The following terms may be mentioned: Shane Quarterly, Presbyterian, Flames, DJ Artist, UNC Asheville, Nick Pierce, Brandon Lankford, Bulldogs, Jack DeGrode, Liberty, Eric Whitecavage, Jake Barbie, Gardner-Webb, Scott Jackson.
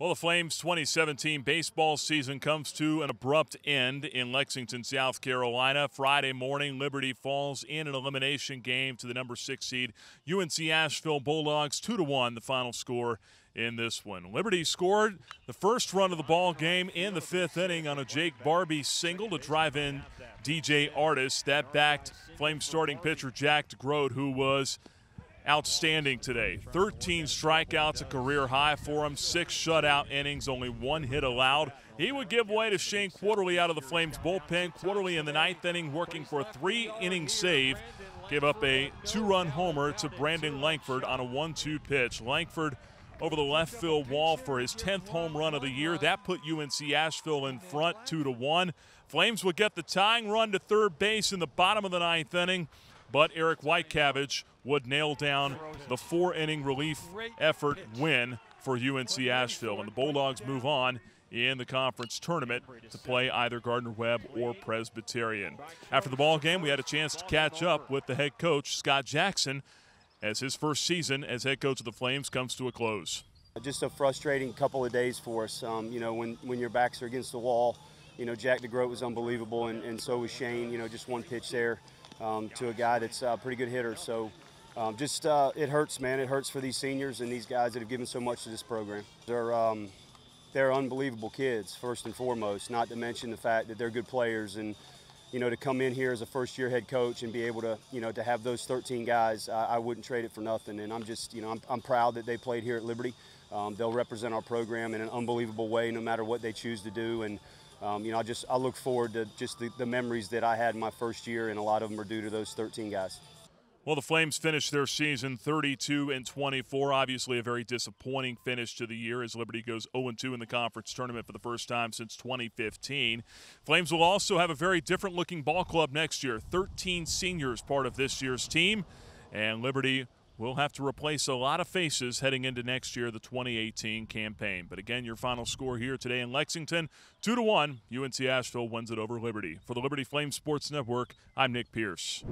Well, the Flames' 2017 baseball season comes to an abrupt end in Lexington, South Carolina. Friday morning, Liberty falls in an elimination game to the number 6 seed UNC Asheville Bulldogs, 2-1, the final score in this one. Liberty scored the first run of the ball game in the 5th inning on a Jake Barbie single to drive in DJ Artist. That backed Flames starting pitcher Jack DeGrode, who was outstanding today. 13 strikeouts, a career high for him, 6 shutout innings, only 1 hit allowed. He would give way to Shane Quarterly out of the Flames bullpen. Quarterly in the 9th inning working for a 3-inning save. Gave up a 2-run homer to Brandon Lankford on a 1-2 pitch. Lankford over the left field wall for his 10th home run of the year. That put UNC Asheville in front 2-1. Flames would get the tying run to third base in the bottom of the 9th inning, but Eric Whitecavage would nail down the 4-inning relief effort win for UNC Asheville. And the Bulldogs move on in the conference tournament to play either Gardner-Webb or Presbyterian. After the ball game, we had a chance to catch up with the head coach, Scott Jackson, as his first season as head coach of the Flames comes to a close. Just a frustrating couple of days for us. You know, when your backs are against the wall, you know, Jack DeGrode was unbelievable, and so was Shane. You know, just one pitch there to a guy that's a pretty good hitter. So it hurts, man. It hurts for these seniors and these guys that have given so much to this program. They're unbelievable kids, first and foremost, not to mention the fact that they're good players. And, you know, to come in here as a first-year head coach and be able to, you know, to have those 13 guys, I wouldn't trade it for nothing. And I'm just, you know, I'm proud that they played here at Liberty. They'll represent our program in an unbelievable way no matter what they choose to do. And, you know, I look forward to just the memories that I had in my first year, and a lot of them are due to those 13 guys. Well, the Flames finished their season 32-24. Obviously, a very disappointing finish to the year as Liberty goes 0-2 in the conference tournament for the first time since 2015. Flames will also have a very different-looking ball club next year. 13 seniors part of this year's team, and Liberty will have to replace a lot of faces heading into next year, the 2018 campaign. But again, your final score here today in Lexington, 2-1. UNC Asheville wins it over Liberty. For the Liberty Flames Sports Network, I'm Nick Pierce.